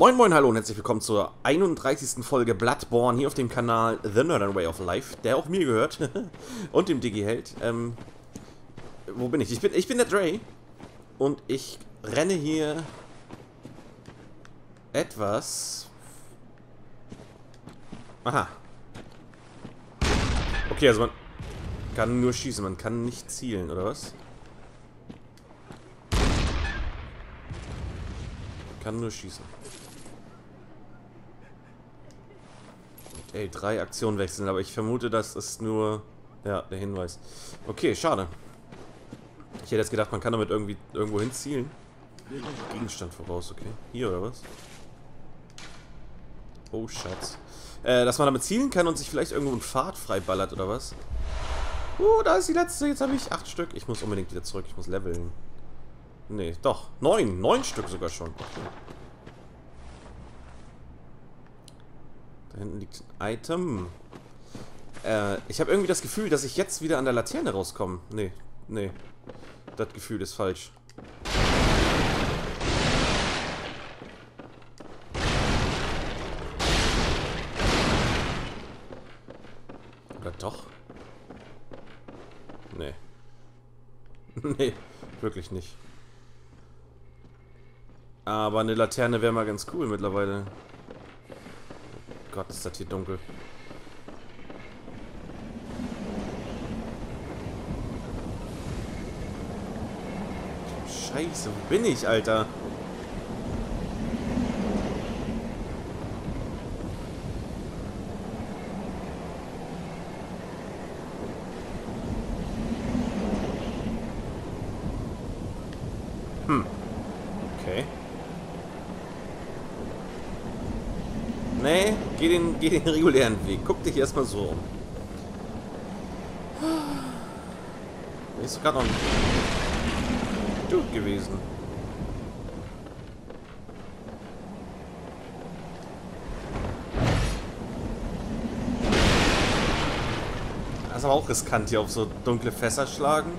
Moin moin, hallo und herzlich willkommen zur 31. Folge Bloodborne hier auf dem Kanal The Northern Way of Life, der auch mir gehört und dem Digiheld. Wo bin ich? Ich bin der Dre und ich renne hier etwas. Aha. Okay, also man kann nur schießen, man kann nicht zielen, oder was? Kann nur schießen. Ey, 3 Aktionen wechseln, aber ich vermute, das ist nur, ja, der Hinweis. Okay, schade. Ich hätte jetzt gedacht, man kann damit irgendwie irgendwo hin zielen. Gegenstand voraus, okay. Hier oder was? Oh, Schatz. Dass man damit zielen kann und sich vielleicht irgendwo in Fahrt freiballert oder was? Oh, da ist die letzte. Jetzt habe ich 8 Stück. Ich muss unbedingt wieder zurück. Ich muss leveln. Nee, doch. 9. 9 Stück sogar schon. Okay. Da hinten liegt ein Item. Ich habe irgendwie das Gefühl, dass ich jetzt wieder an der Laterne rauskomme. Nee, nee. Das Gefühl ist falsch. Oder doch? Nee. Nee, wirklich nicht. Aber eine Laterne wäre mal ganz cool mittlerweile. Gott, ist das hier dunkel. Scheiße, wo bin ich, Alter? Hm. Okay. Nee. Geh den regulären Weg. Guck dich erstmal so um. Da ist sogar noch ein Dude gewesen. Das ist aber auch riskant, hier auf so dunkle Fässer schlagen.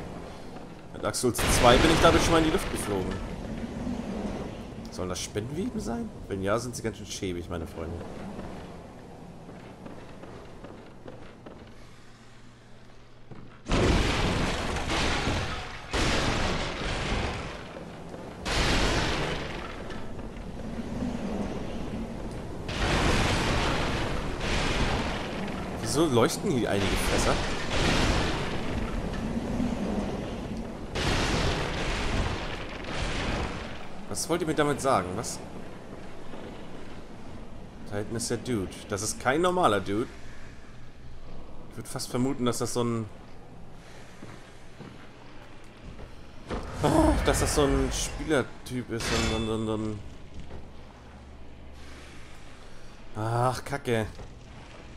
Mit Dark Souls 2 bin ich dadurch schon mal in die Luft geflogen. Sollen das Spinnenweben sein? Wenn ja, sind sie ganz schön schäbig, meine Freunde. Wieso leuchten hier einige Fässer? Was wollt ihr mir damit sagen? Was? Da hinten ist der Dude. Das ist kein normaler Dude. Ich würde fast vermuten, dass das so ein... Oh, dass das so ein Spielertyp ist. Und ach, Kacke.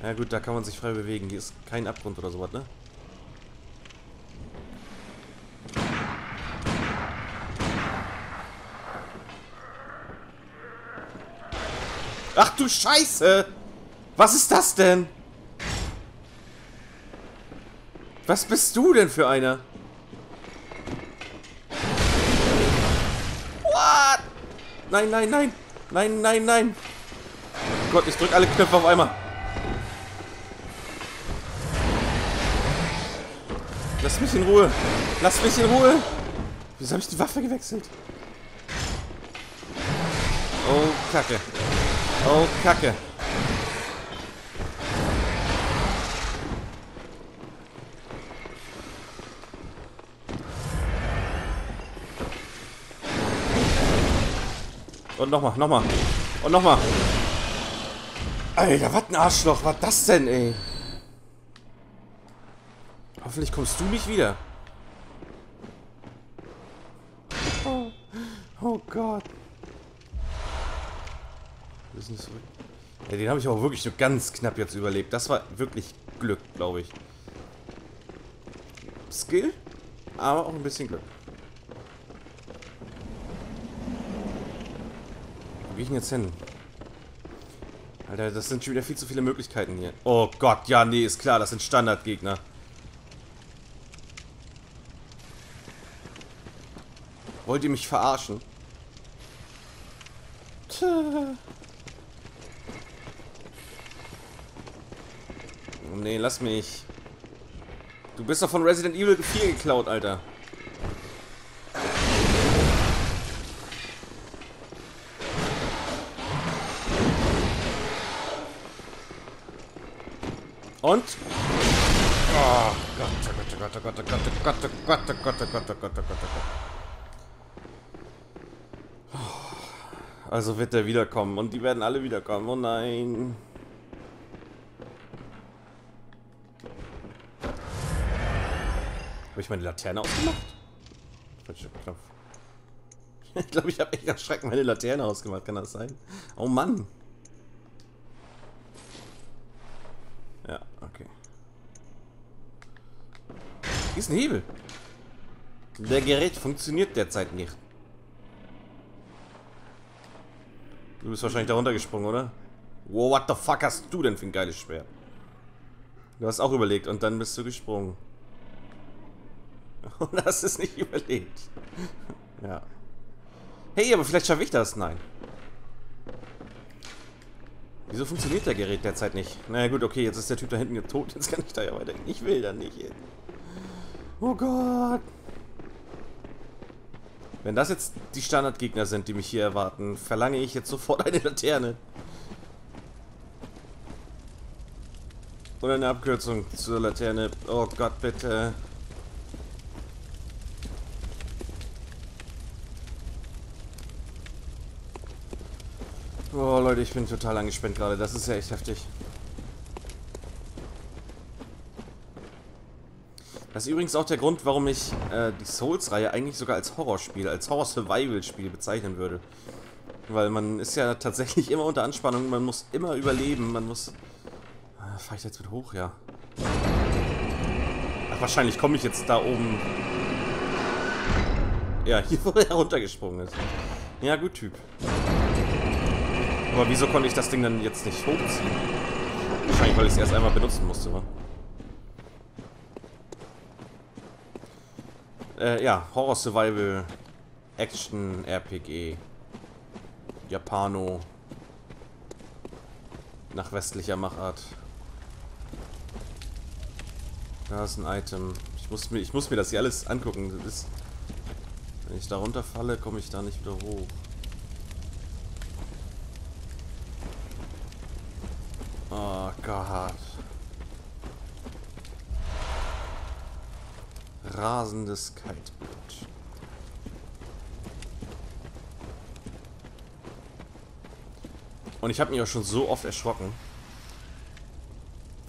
Na ja, gut, da kann man sich frei bewegen. Hier ist kein Abgrund oder sowas, ne? Ach du Scheiße! Was ist das denn? Was bist du denn für einer? What? Nein, nein, nein. Nein, nein, nein. Oh Gott, ich drück alle Knöpfe auf einmal. Lass mich in Ruhe! Lass mich in Ruhe! Wieso habe ich die Waffe gewechselt? Oh, Kacke. Oh, Kacke. Und nochmal, nochmal. Und nochmal. Alter, was ein Arschloch war das denn, ey? Hoffentlich kommst du nicht wieder. Oh, oh Gott. Ja, den habe ich auch wirklich nur ganz knapp jetzt überlebt. Das war wirklich Glück, glaube ich. Skill, aber auch ein bisschen Glück. Wo gehe ich denn jetzt hin? Alter, das sind schon wieder viel zu viele Möglichkeiten hier. Oh Gott, ja, nee, ist klar, das sind Standardgegner. Wollt ihr mich verarschen? Nee, lass mich. Du bist doch von Resident Evil 4 geklaut, Alter. Und? Oh Gott, oh Gott, oh Gott, oh Gott, oh Gott, oh Gott, oh Gott, oh Gott, oh Gott, oh Gott, oh Gott. Also wird der wiederkommen und die werden alle wiederkommen. Oh nein. Habe ich meine Laterne ausgemacht? Falscher Knopf. Ich glaube, ich habe echt erschreckend meine Laterne ausgemacht. Kann das sein? Oh Mann. Ja, okay. Hier ist ein Hebel. Der Gerät funktioniert derzeit nicht. Du bist wahrscheinlich da runtergesprungen, oder? Wow, what the fuck hast du denn für ein geiles Schwert? Du hast auch überlegt und dann bist du gesprungen. Und hast es nicht überlegt. Ja. Hey, aber vielleicht schaffe ich das. Nein. Wieso funktioniert der Gerät derzeit nicht? Naja gut, okay, jetzt ist der Typ da hinten tot. Jetzt kann ich da ja weiter. Ich will da nicht hin. Oh Gott. Wenn das jetzt die Standardgegner sind, die mich hier erwarten, verlange ich jetzt sofort eine Laterne. Oder eine Abkürzung zur Laterne. Oh Gott, bitte. Oh Leute, ich bin total angespannt gerade. Das ist ja echt heftig. Das ist übrigens auch der Grund, warum ich die Souls-Reihe eigentlich sogar als Horrorspiel, als Horror-Survival-Spiel bezeichnen würde. Weil man ist ja tatsächlich immer unter Anspannung, man muss immer überleben, man muss... fahr ich da jetzt mit hoch? Ja. Ach, wahrscheinlich komme ich jetzt da oben... Ja, hier wo er runtergesprungen ist. Ja, gut Typ. Aber wieso konnte ich das Ding dann jetzt nicht hochziehen? Wahrscheinlich, weil ich es erst einmal benutzen musste, oder? Ja, Horror Survival Action RPG Japano nach westlicher Machart. Da ist ein Item. Ich muss mir das hier alles angucken. Das ist, wenn ich da runterfalle, komme ich da nicht wieder hoch. Oh Gott. Rasendes Kaltblut. Und ich habe mich auch schon so oft erschrocken.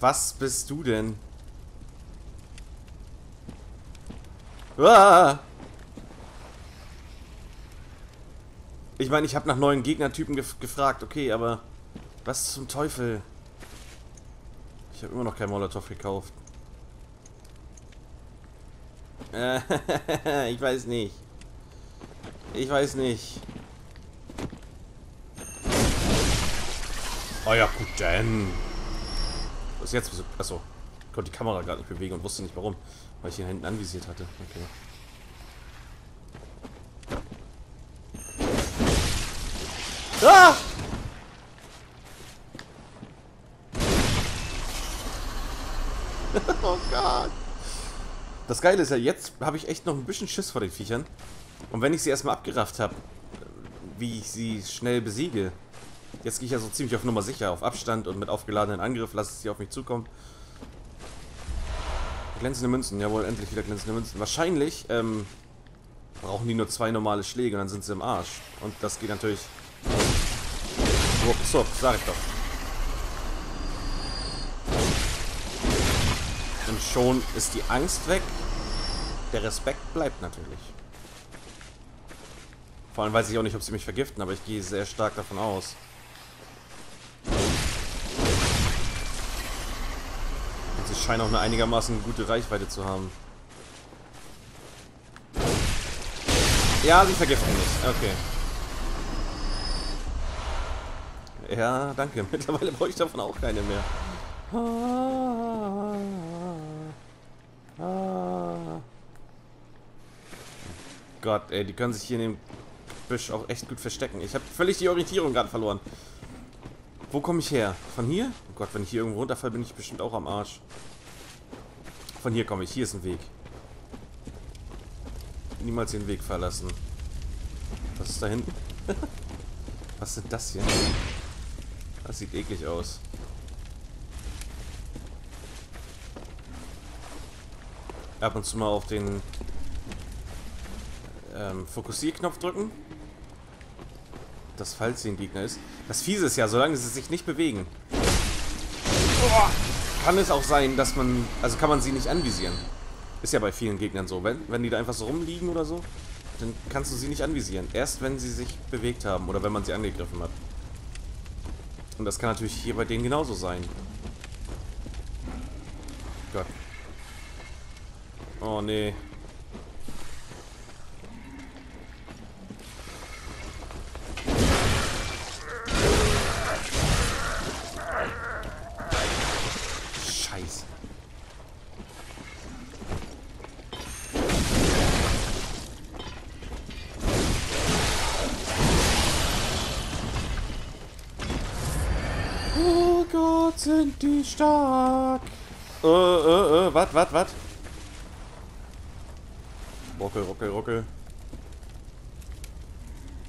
Was bist du denn? Ah! Ich meine, ich habe nach neuen Gegnertypen gefragt, okay, aber was zum Teufel? Ich habe immer noch kein Molotov gekauft. Ich weiß nicht. Ich weiß nicht. Oh ja, gut denn. Was jetzt? Achso. Ich konnte die Kamera gar nicht bewegen und wusste nicht warum. Weil ich ihn hinten anvisiert hatte. Okay. Ah! Oh Gott. Das Geile ist ja, jetzt habe ich echt noch ein bisschen Schiss vor den Viechern. Und wenn ich sie erstmal abgerafft habe, wie ich sie schnell besiege. Jetzt gehe ich ja so ziemlich auf Nummer sicher, auf Abstand und mit aufgeladenen Angriff lasse ich sie auf mich zukommen. Glänzende Münzen, jawohl, endlich wieder glänzende Münzen. Wahrscheinlich brauchen die nur 2 normale Schläge und dann sind sie im Arsch. Und das geht natürlich... Ruckzuck, sag ich doch. Und schon ist die Angst weg. Der Respekt bleibt natürlich. Vor allem weiß ich auch nicht, ob sie mich vergiften, aber ich gehe sehr stark davon aus. Und sie scheinen auch eine einigermaßen gute Reichweite zu haben. Ja, sie vergiften mich. Okay. Ja, danke. Mittlerweile brauche ich davon auch keine mehr. Gott, ey, die können sich hier in dem Gebüsch auch echt gut verstecken. Ich habe völlig die Orientierung gerade verloren. Wo komme ich her? Von hier? Oh Gott, wenn ich hier irgendwo runterfalle, bin ich bestimmt auch am Arsch. Von hier komme ich. Hier ist ein Weg. Niemals den Weg verlassen. Was ist da hinten? Was sind das hier? Das sieht eklig aus. Ab und zu mal auf den Fokussierknopf drücken. Das, falls hier ein Gegner ist. Das Fiese ist ja, solange sie sich nicht bewegen, kann es auch sein, dass man... Also kann man sie nicht anvisieren. Ist ja bei vielen Gegnern so. Wenn die da einfach so rumliegen oder so, dann kannst du sie nicht anvisieren. Erst wenn sie sich bewegt haben oder wenn man sie angegriffen hat. Und das kann natürlich hier bei denen genauso sein. Gott. Oh nee. Scheiße. Oh Gott, sind die stark. Wat? Ruckel.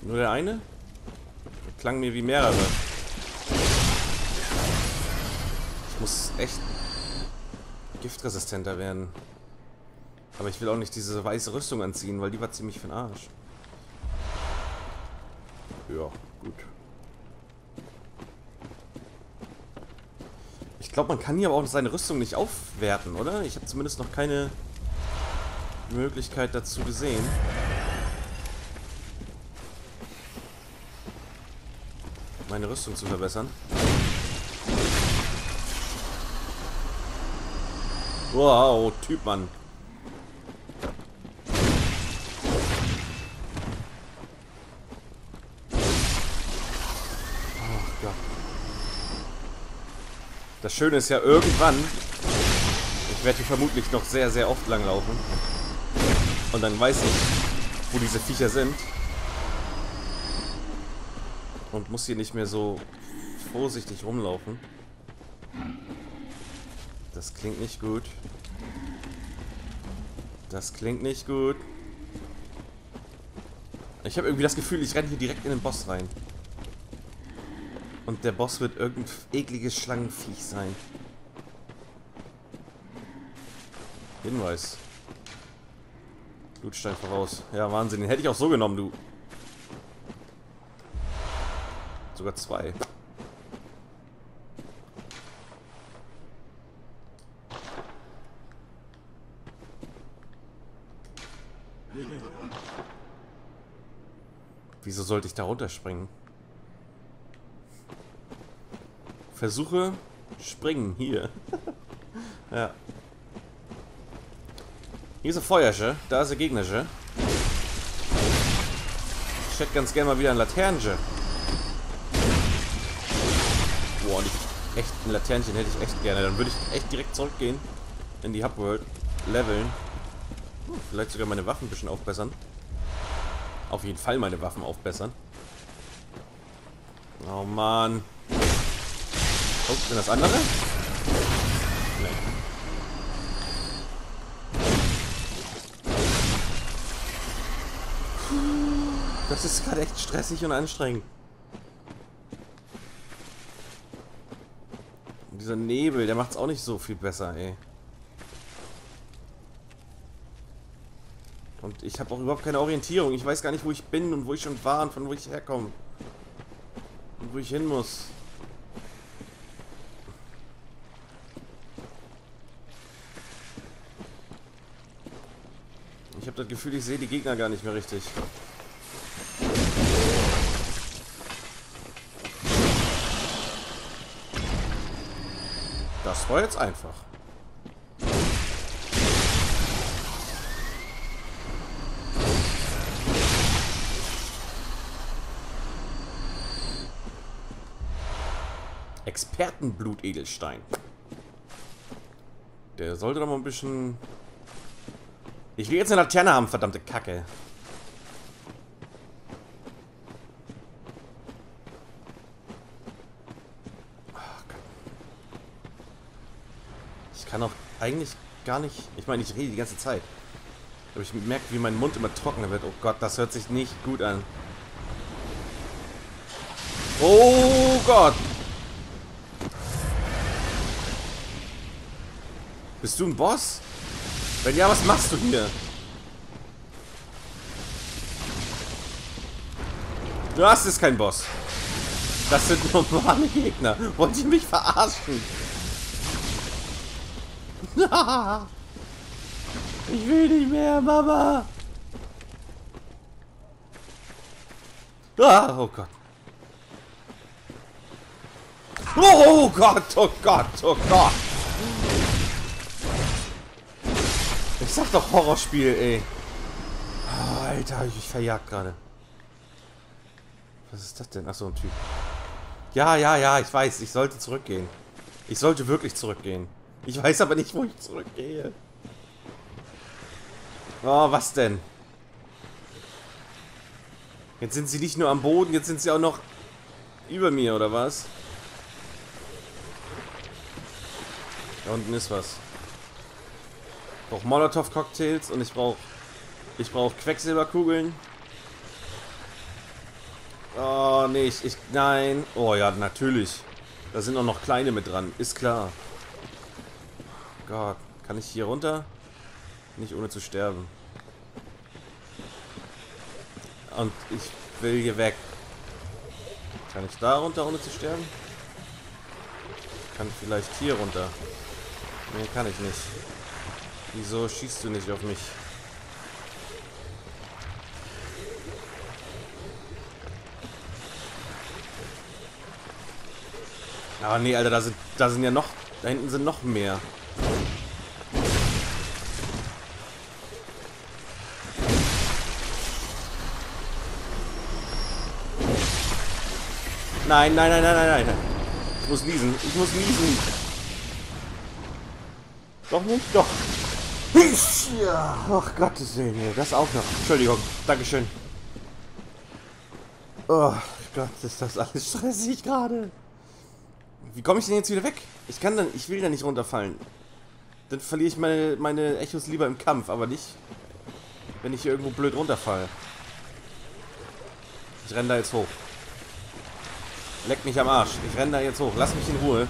Nur der eine? Das klang mir wie mehrere. Ich muss echt giftresistenter werden. Aber ich will auch nicht diese weiße Rüstung anziehen, weil die war ziemlich für den Arsch. Ja, gut. Ich glaube, man kann hier aber auch seine Rüstung nicht aufwerten, oder? Ich habe zumindest noch keine Möglichkeit dazu gesehen. Meine Rüstung zu verbessern. Wow, Typ, Mann. Ach Gott. Das Schöne ist ja, irgendwann... Ich werde hier vermutlich noch sehr, sehr oft langlaufen. Und dann weiß ich, wo diese Viecher sind. Und muss hier nicht mehr so vorsichtig rumlaufen. Das klingt nicht gut. Das klingt nicht gut. Ich habe irgendwie das Gefühl, ich renne hier direkt in den Boss rein. Und der Boss wird irgendein ekliges Schlangenviech sein. Hinweis. Blutstein voraus. Ja, Wahnsinn. Den hätte ich auch so genommen, du. Sogar zwei. Wieso sollte ich da runterspringen? Versuche springen hier. Ja. Hier ist ein Feuersche, da ist ein Gegnersche. Ich hätte ganz gerne mal wieder ein Laternchen. Boah, echt ein Laternchen hätte ich echt gerne. Dann würde ich echt direkt zurückgehen in die Hubworld, leveln. Vielleicht sogar meine Waffen ein bisschen aufbessern. Auf jeden Fall meine Waffen aufbessern. Oh Mann. Oh, sind das andere? Das ist gerade echt stressig und anstrengend. Und dieser Nebel, der macht es auch nicht so viel besser, ey. Und ich habe auch überhaupt keine Orientierung. Ich weiß gar nicht, wo ich bin und wo ich schon war und von wo ich herkomme. Und wo ich hin muss. Ich habe das Gefühl, ich sehe die Gegner gar nicht mehr richtig. Das war jetzt einfach. Expertenblutedelstein. Der sollte doch mal ein bisschen... Ich will jetzt eine Laterne haben, verdammte Kacke. Ich kann auch eigentlich gar nicht... Ich meine, ich rede die ganze Zeit. Aber ich merke, wie mein Mund immer trockener wird. Oh Gott, das hört sich nicht gut an. Oh Gott! Bist du ein Boss? Wenn ja, was machst du hier? Das ist kein Boss. Das sind normale Gegner. Wollt ihr mich verarschen? Ich will nicht mehr, Mama. Ah, oh Gott. Oh Gott, oh Gott, oh Gott. Ich sag doch Horrorspiel, ey. Oh, Alter, hab ich mich verjagt gerade. Was ist das denn? Achso, ein Typ. Ja, ich weiß. Ich sollte zurückgehen. Ich sollte wirklich zurückgehen. Ich weiß aber nicht, wo ich zurückgehe. Oh, was denn? Jetzt sind sie nicht nur am Boden, jetzt sind sie auch noch über mir, oder was? Da unten ist was. Ich brauche Molotov-Cocktails und ich brauche Quecksilberkugeln. Oh, nee, nein. Oh ja, natürlich. Da sind auch noch kleine mit dran, ist klar. Gott, kann ich hier runter? Nicht ohne zu sterben. Und ich will hier weg. Kann ich da runter, ohne zu sterben? Kann vielleicht hier runter. Nee, kann ich nicht. Wieso schießt du nicht auf mich? Ah, nee, Alter, da sind ja noch... Da hinten sind noch mehr. Nein. Ich muss niesen. Doch nicht? Doch. Ja, ach Gottes Willen, das auch noch. Entschuldigung, Dankeschön. Oh Gott, ist das alles stressig gerade. Wie komme ich denn jetzt wieder weg? Ich will da nicht runterfallen. Dann verliere ich meine Echos lieber im Kampf, aber nicht, wenn ich hier irgendwo blöd runterfalle. Ich renne da jetzt hoch. Leck mich am Arsch. Ich renne da jetzt hoch. Lass mich in Ruhe.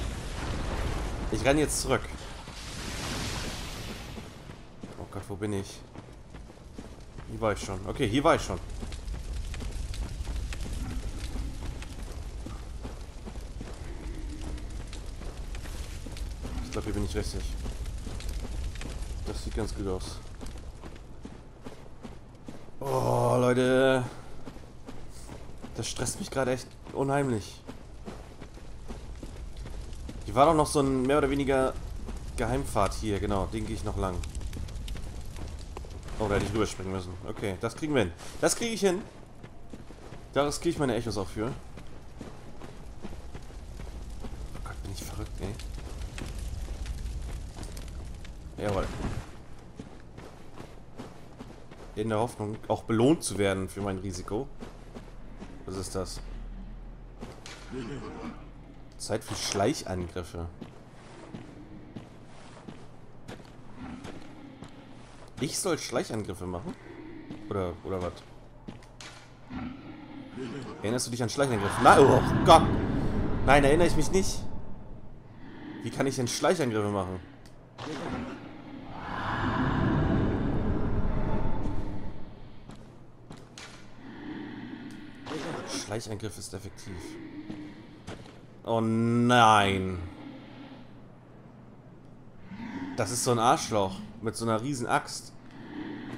Ich renne jetzt zurück. Oh Gott, wo bin ich? Hier war ich schon. Okay, hier war ich schon. Ich glaube, hier bin ich richtig. Das sieht ganz gut aus. Oh, Leute. Das stresst mich gerade echt unheimlich. Hier war doch noch so ein mehr oder weniger Geheimpfad hier, genau. Den gehe ich noch lang. Oh, da hätte ich rüberspringen müssen. Okay, das kriegen wir hin. Das kriege ich hin. Daraus kriege ich meine Echos auch für. Oh Gott, bin ich verrückt, ey. Jawohl. In der Hoffnung, auch belohnt zu werden für mein Risiko. Was ist das? Zeit für Schleichangriffe. Ich soll Schleichangriffe machen? Oder was? Erinnerst du dich an Schleichangriffe? Nein, oh Gott! Nein, erinnere ich mich nicht. Wie kann ich denn Schleichangriffe machen? Schleichangriff ist effektiv. Oh nein. Das ist so ein Arschloch mit so einer riesen Axt,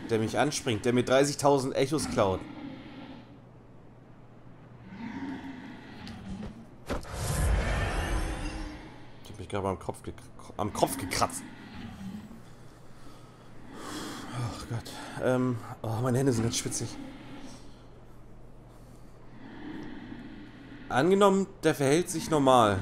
der mich anspringt, der mir 30.000 Echos klaut. Ich hab mich gerade am Kopf gekratzt. Oh Gott. Oh, meine Hände sind ganz schwitzig. Angenommen, der verhält sich normal.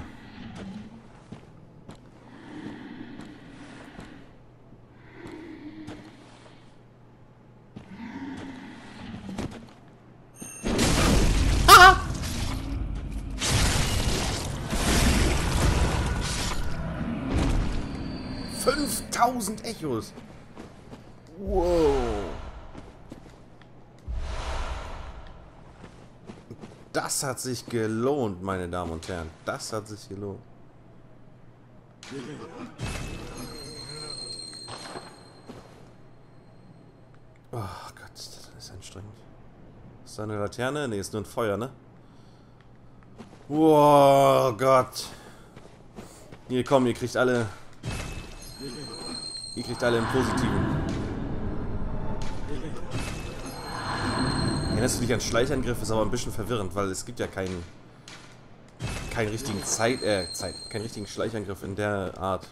Ah! 5000 Echos. Wow. Das hat sich gelohnt, meine Damen und Herren. Das hat sich gelohnt. Oh Gott, das ist anstrengend. Ist da eine Laterne? Ne, ist nur ein Feuer, ne? Wow, Gott. Hier, komm, ihr kriegt alle... Ihr kriegt alle im Positiven. Erinnerst du dich an Schleichangriff? Ist aber ein bisschen verwirrend, weil es gibt ja keinen richtigen keinen richtigen Schleichangriff in der Art.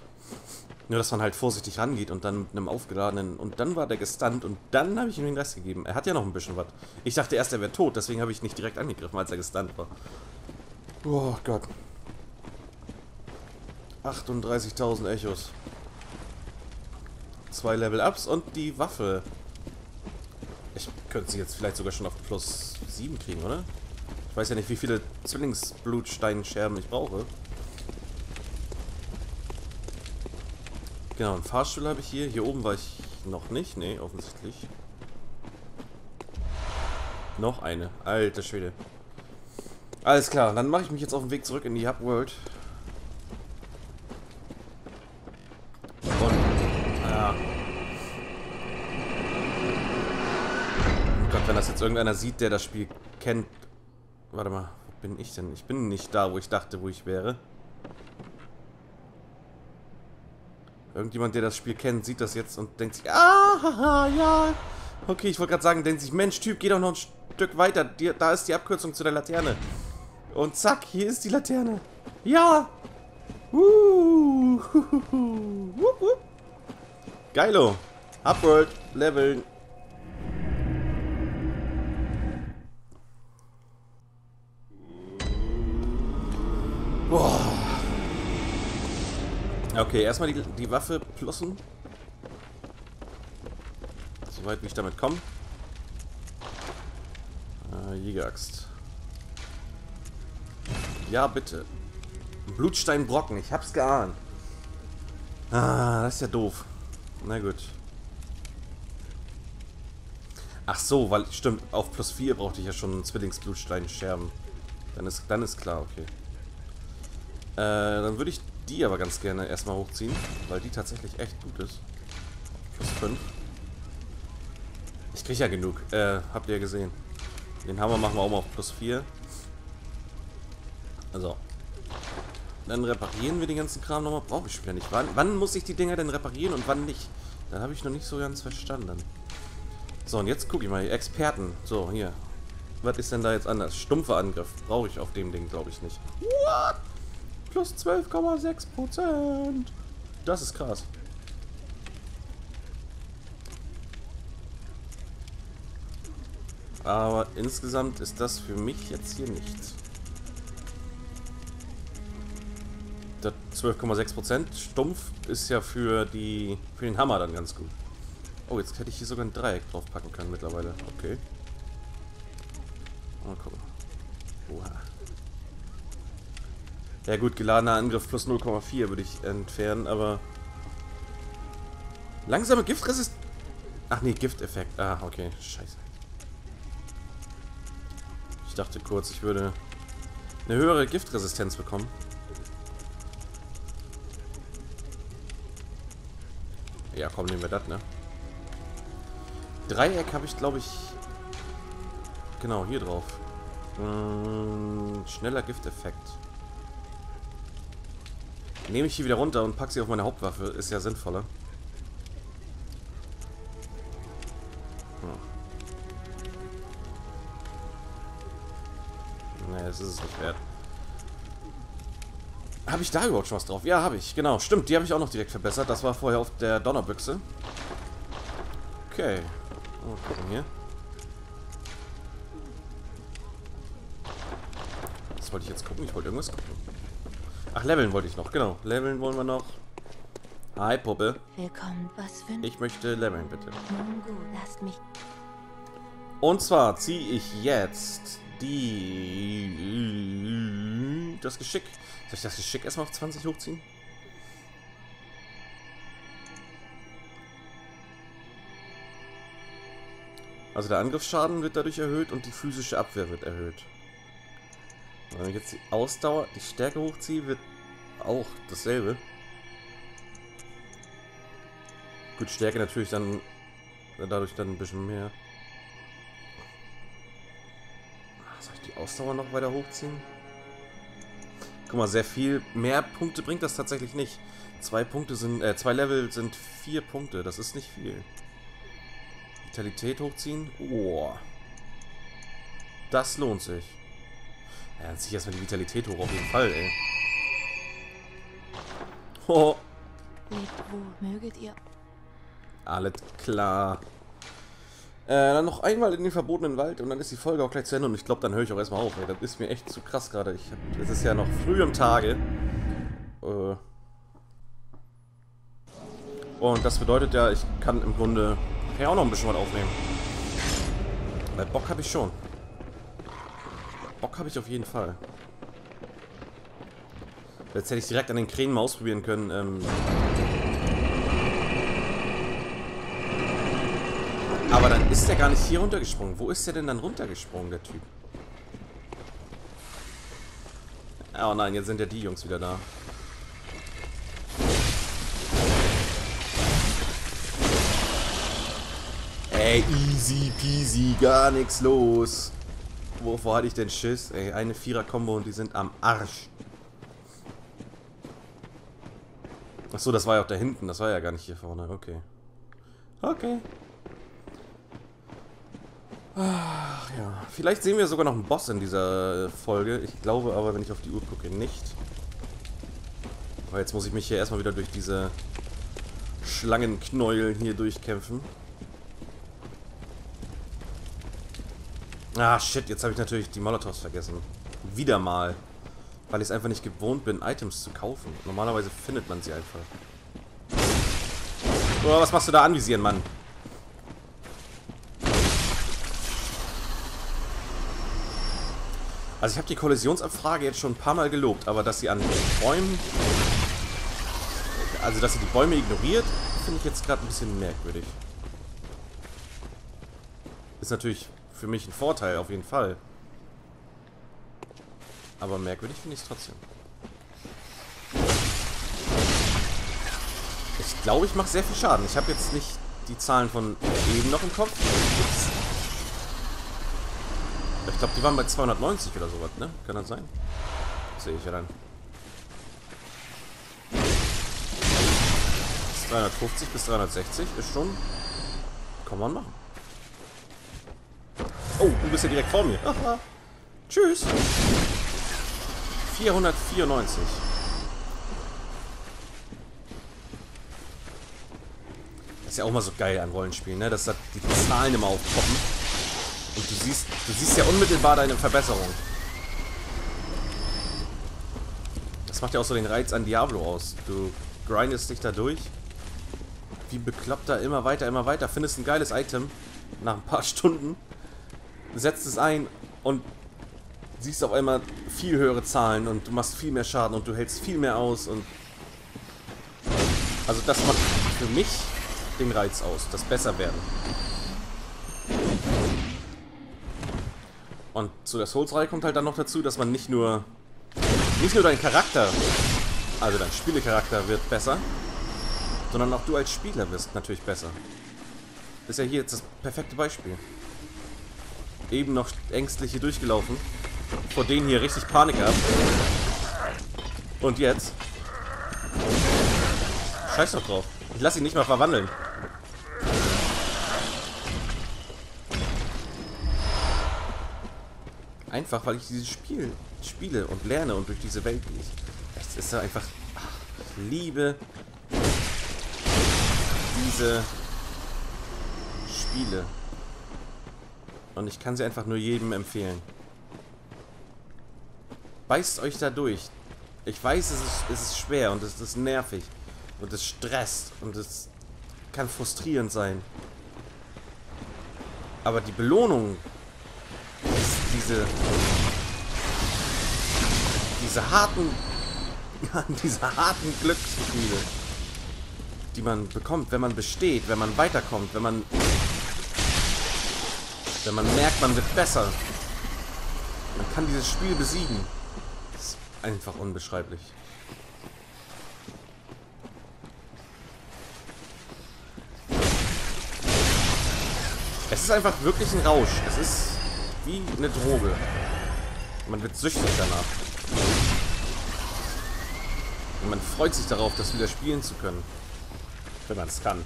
Nur, dass man halt vorsichtig rangeht und dann mit einem aufgeladenen... Und dann war der gestunt und dann habe ich ihm den Rest gegeben. Er hat ja noch ein bisschen was. Ich dachte erst, er wäre tot, deswegen habe ich nicht direkt angegriffen, als er gestunt war. Oh Gott. 38.000 Echos. 2 Level-Ups und die Waffe. Ich könnte sie jetzt vielleicht sogar schon auf plus 7 kriegen, oder? Ich weiß ja nicht, wie viele Zwillingsblutsteinscherben ich brauche. Genau, einen Fahrstuhl habe ich hier. Hier oben war ich noch nicht. Ne, offensichtlich. Noch eine. Alter Schwede. Alles klar, dann mache ich mich jetzt auf den Weg zurück in die Hub World. Und... Oh Gott, wenn das jetzt irgendeiner sieht, der das Spiel kennt... Warte mal, wo bin ich denn? Ich bin nicht da, wo ich dachte, wo ich wäre. Irgendjemand, der das Spiel kennt, sieht das jetzt und denkt sich, ah, haha, ja. Okay, ich wollte gerade sagen, denkt sich, Mensch, Typ, geh doch noch ein Stück weiter. Da ist die Abkürzung zu der Laterne. Und zack, hier ist die Laterne. Ja. Wupp, wupp. Geilo. Upworld, leveln. Boah. Okay, erstmal die Waffe plussen. Soweit wie ich damit komme. Jägeraxt. Ja, bitte. Blutsteinbrocken, ich hab's geahnt. Ah, das ist ja doof. Na gut. Ach so, weil, stimmt, auf plus 4 brauchte ich ja schon Zwillingsblutsteinscherben. Dann ist klar, okay. Dann würde ich die aber ganz gerne erstmal hochziehen, weil die tatsächlich echt gut ist. Plus 5. Ich krieg ja genug, habt ihr ja gesehen. Den Hammer machen wir auch mal auf plus 4. Also. Dann reparieren wir den ganzen Kram nochmal. Brauche ich später nicht. Wann muss ich die Dinger denn reparieren und wann nicht? Dann habe ich noch nicht so ganz verstanden. So, und jetzt gucke ich mal hier. Experten. So, hier. Was ist denn da jetzt anders? Stumpfer Angriff. Brauche ich auf dem Ding, glaube ich, nicht. What? Plus 12,6%. Das ist krass. Aber insgesamt ist das für mich jetzt hier nichts. Das 12,6% stumpf ist ja für den Hammer dann ganz gut. Oh, jetzt hätte ich hier sogar ein Dreieck draufpacken können mittlerweile. Okay. Mal gucken. Oha. Ja gut, geladener Angriff plus 0,4 würde ich entfernen, aber... Langsame Giftresistenz... Ach nee, Gifteffekt. Ah, okay. Scheiße. Ich dachte kurz, ich würde eine höhere Giftresistenz bekommen. Ja, komm, nehmen wir das, ne? Dreieck habe ich, glaube ich... Genau, hier drauf. Schneller Gifteffekt. Nehme ich hier wieder runter und packe sie auf meine Hauptwaffe. Ist ja sinnvoller. Das ist es nicht wert. Habe ich da überhaupt schon was drauf? Ja, habe ich. Genau, stimmt. Die habe ich auch noch direkt verbessert. Das war vorher auf der Donnerbüchse. Okay. Mal gucken hier. Was wollte ich jetzt gucken? Ich wollte irgendwas gucken. Ach, leveln wollte ich noch. Genau. Leveln wollen wir noch. Hi, Puppe. Willkommen. Was für ein... Ich möchte leveln, bitte. Und zwar ziehe ich jetzt... Das Geschick. Soll ich das Geschick erstmal auf 20 hochziehen? Also der Angriffsschaden wird dadurch erhöht und die physische Abwehr wird erhöht. Wenn ich jetzt die Ausdauer, die Stärke hochziehe, wird auch dasselbe. Gut, Stärke natürlich dann dadurch dann ein bisschen mehr. Soll ich die Ausdauer noch weiter hochziehen? Guck mal, sehr viel mehr Punkte bringt das tatsächlich nicht. 2 Level sind 4 Punkte, das ist nicht viel. Vitalität hochziehen, oh. Das lohnt sich. Ja, dann zieh ich erstmal die Vitalität hoch, auf jeden Fall, ey. Ho. Lebt wohl, möget ihr. Alles klar. Dann noch einmal in den verbotenen Wald und dann ist die Folge auch gleich zu Ende und ich glaube, dann höre ich auch erstmal auf, ey. Das ist mir echt zu krass gerade. Es ist ja noch früh am Tage. Und das bedeutet ja, ich kann im Grunde ja auch noch ein bisschen was aufnehmen. Weil Bock habe ich schon. Bock habe ich auf jeden Fall. Jetzt hätte ich direkt an den Kränen mal ausprobieren können. Aber dann ist der gar nicht hier runtergesprungen. Wo ist der denn dann runtergesprungen, der Typ? Oh nein, jetzt sind ja die Jungs wieder da. Ey, easy peasy, gar nichts los. Wovor hatte ich denn Schiss? Ey, eine Vierer-Kombo und die sind am Arsch. Achso, das war ja auch da hinten. Das war ja gar nicht hier vorne. Okay. Okay. Ach ja. Vielleicht sehen wir sogar noch einen Boss in dieser Folge. Ich glaube aber, wenn ich auf die Uhr gucke, nicht. Aber jetzt muss ich mich hier erstmal wieder durch diese Schlangenknäuel hier durchkämpfen. Ah, shit, jetzt habe ich natürlich die Molotovs vergessen. Wieder mal. Weil ich es einfach nicht gewohnt bin, Items zu kaufen. Normalerweise findet man sie einfach. Oh, was machst du da anvisieren, Mann? Also ich habe die Kollisionsabfrage jetzt schon ein paar Mal gelobt, aber dass sie an Bäumen... Also dass sie die Bäume ignoriert, finde ich jetzt gerade ein bisschen merkwürdig. Ist natürlich... Für mich ein Vorteil, auf jeden Fall. Aber merkwürdig finde ich es trotzdem. Ich glaube, ich mache sehr viel Schaden. Ich habe jetzt nicht die Zahlen von eben noch im Kopf. Ich glaube, die waren bei 290 oder sowas, ne? Kann das sein? Das sehe ich ja dann. 350 bis 360 ist schon... Kann man machen. Oh, du bist ja direkt vor mir. Aha. Tschüss. 494. Das ist ja auch mal so geil an Rollenspielen, ne? Dass da die Zahlen immer aufpoppen. Und du siehst ja unmittelbar deine Verbesserung. Das macht ja auch so den Reiz an Diablo aus. Du grindest dich da durch. Wie bekloppt da immer weiter. Findest ein geiles Item. Nach ein paar Stunden. Setzt es ein und siehst auf einmal viel höhere Zahlen und du machst viel mehr Schaden und du hältst viel mehr aus und... Also das macht für mich den Reiz aus, das Besserwerden. Und zu der Souls-Reihe kommt halt dann noch dazu, dass man nicht nur dein Charakter, also dein Spielecharakter wird besser, sondern auch du als Spieler wirst natürlich besser. Ist ja hier jetzt das perfekte Beispiel. Eben noch ängstlich hier durchgelaufen. Vor denen hier richtig Panik ab. Und jetzt? Scheiß doch drauf. Ich lass ihn nicht mal verwandeln. Einfach, weil ich dieses Spiel spiele und lerne und durch diese Welt gehe. Das ist einfach... Ach, ich liebe diese Spiele. Und ich kann sie einfach nur jedem empfehlen. Beißt euch da durch. Ich weiß, es ist schwer und es ist nervig. Und es stresst. Und es kann frustrierend sein. Aber die Belohnung ist diese harten Glücksgefühle, die man bekommt, wenn man besteht, wenn man weiterkommt, wenn man Wenn man merkt, man wird besser. Man kann dieses Spiel besiegen. Das ist einfach unbeschreiblich. Es ist einfach wirklich ein Rausch. Es ist wie eine Droge. Man wird süchtig danach. Und man freut sich darauf, das wieder spielen zu können. Wenn man es kann.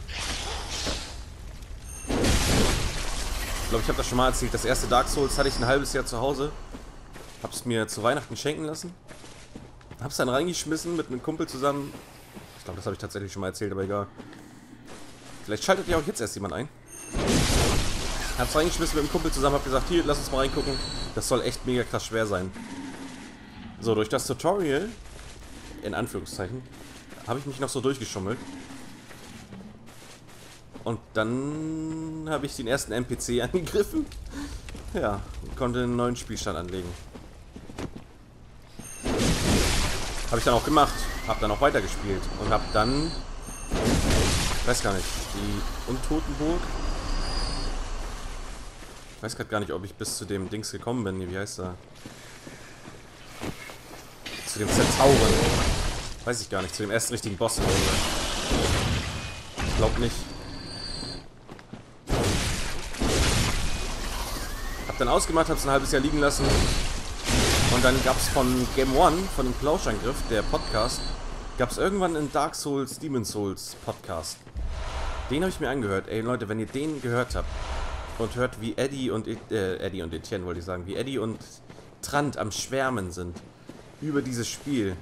Ich glaube, ich habe das schon mal erzählt. Das erste Dark Souls hatte ich ein halbes Jahr zu Hause. Hab's mir zu Weihnachten schenken lassen. Hab's dann reingeschmissen mit einem Kumpel zusammen. Ich glaube, das habe ich tatsächlich schon mal erzählt, aber egal. Vielleicht schaltet ja auch jetzt erst jemand ein. Hab's reingeschmissen mit einem Kumpel zusammen, hab gesagt, hier, lass uns mal reingucken. Das soll echt mega krass schwer sein. So, durch das Tutorial, in Anführungszeichen, habe ich mich noch so durchgeschummelt. Und dann habe ich den ersten NPC angegriffen. Ja, und konnte einen neuen Spielstand anlegen. Habe ich dann auch gemacht. Habe dann auch weitergespielt. Und habe dann, weiß gar nicht, die Untotenburg. Ich weiß gerade gar nicht, ob ich bis zu dem Dings gekommen bin. Wie heißt er? Zu dem Zentauren. Weiß ich gar nicht. Zu dem ersten richtigen Boss. Ich glaube nicht. Dann ausgemacht, habe es ein halbes Jahr liegen lassen und dann gab es von Game One, von dem Clauschangriff, der Podcast, gab es irgendwann einen Dark Souls, Demon's Souls Podcast. Den habe ich mir angehört. Ey Leute, wenn ihr den gehört habt und hört, wie Eddie und Etienne, wollte ich sagen, wie Eddie und Trant am Schwärmen sind über dieses Spiel.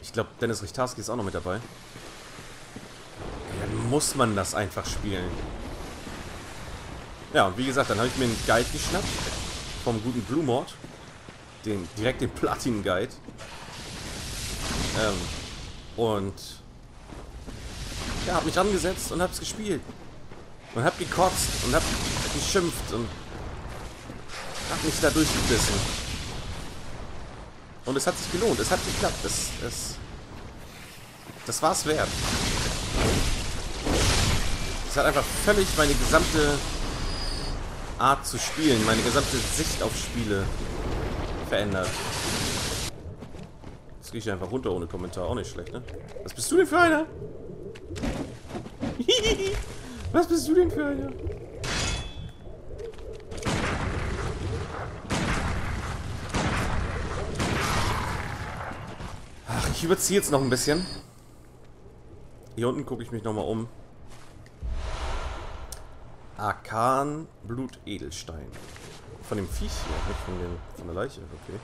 Ich glaube, Dennis Richtarski ist auch noch mit dabei. Dann muss man das einfach spielen. Ja, und wie gesagt, dann habe ich mir einen Guide geschnappt vom guten Blue Mord, direkt den Platin-Guide. Und ja, habe mich rangesetzt und habe es gespielt. Und habe gekotzt und habe geschimpft und habe mich da durchgebissen. Und es hat sich gelohnt, es hat geklappt, das war es wert. Es hat einfach völlig meine gesamte Art zu spielen, meine gesamte Sicht auf Spiele verändert. Jetzt gehe ich einfach runter ohne Kommentar, auch nicht schlecht, ne? Was bist du denn für einer? Was bist du denn für einer? Ach, ich überziehe jetzt noch ein bisschen. Hier unten gucke ich mich nochmal um. Arkan Blutedelstein. Von dem Viech hier, nicht von der Leiche, okay.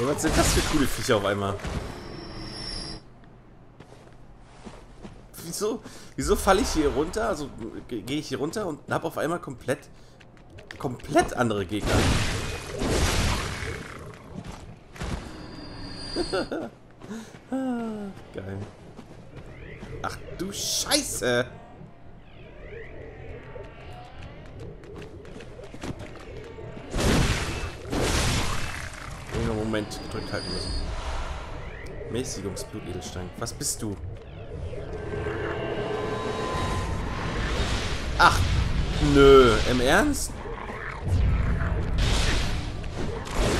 Ey, was sind das für coole Viecher auf einmal? Wieso falle ich hier runter? Also gehe ich hier runter und habe auf einmal komplett andere Gegner. Ah, geil. Ach du Scheiße! Einen Moment gedrückt halten müssen. Mäßigungsblutedelstein. Was bist du? Ach, nö. Im Ernst?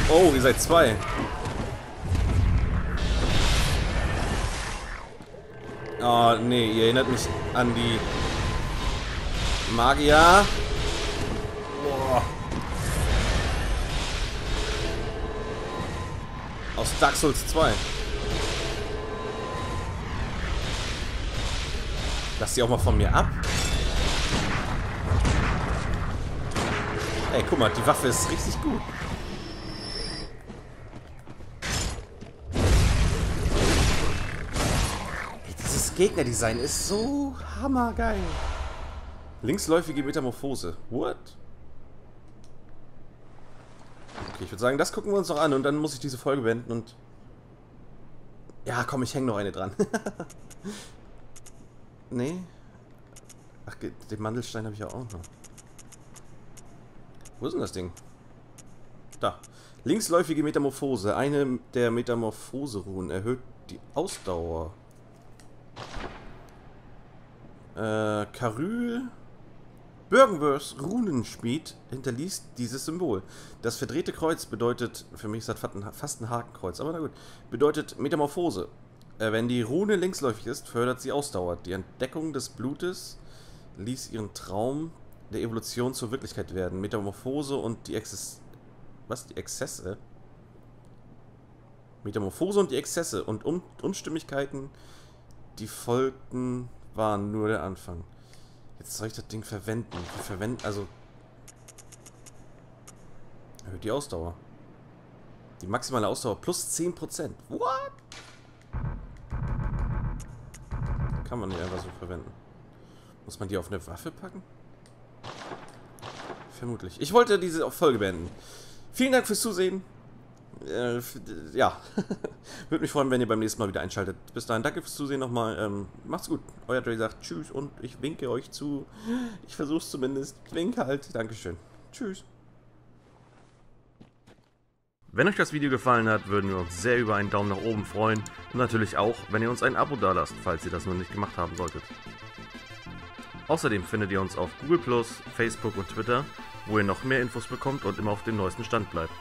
Oh, ihr seid zwei. Oh, nee, ihr erinnert mich an die Magier. Boah. Aus Dark Souls 2. Lass die auch mal von mir ab. Ey, guck mal, die Waffe ist richtig gut. Gegnerdesign ist so hammergeil. Linksläufige Metamorphose. What? Okay, ich würde sagen, das gucken wir uns noch an und dann muss ich diese Folge beenden und... Ja, komm, ich hänge noch eine dran. Nee. Ach, den Mandelstein habe ich ja auch noch. Wo ist denn das Ding? Da. Linksläufige Metamorphose. Eine der Metamorphose-Ruhen erhöht die Ausdauer. Karyl Burgenwurst Runenschmied hinterließ dieses Symbol. Das verdrehte Kreuz bedeutet, für mich ist das fast ein Hakenkreuz, aber na gut, bedeutet Metamorphose. Wenn die Rune längsläufig ist, fördert sie Ausdauer. Die Entdeckung des Blutes ließ ihren Traum der Evolution zur Wirklichkeit werden. Metamorphose und die Exzesse? Metamorphose und die Exzesse und Unstimmigkeiten, die folgten, waren nur der Anfang. Jetzt soll ich das Ding verwenden. Also... erhöht die Ausdauer. Die maximale Ausdauer plus 10%. What? Kann man nicht einfach so verwenden. Muss man die auf eine Waffe packen? Vermutlich. Ich wollte diese Folge beenden. Vielen Dank fürs Zusehen. Ja. Würde mich freuen, wenn ihr beim nächsten Mal wieder einschaltet. Bis dahin, danke fürs Zusehen nochmal. Macht's gut. Euer Dre sagt tschüss und ich winke euch zu. Ich versuch's zumindest. Winke halt. Dankeschön. Tschüss. Wenn euch das Video gefallen hat, würden wir uns sehr über einen Daumen nach oben freuen und natürlich auch, wenn ihr uns ein Abo dalasst, falls ihr das noch nicht gemacht haben solltet. Außerdem findet ihr uns auf Google+, Facebook und Twitter, wo ihr noch mehr Infos bekommt und immer auf dem neuesten Stand bleibt.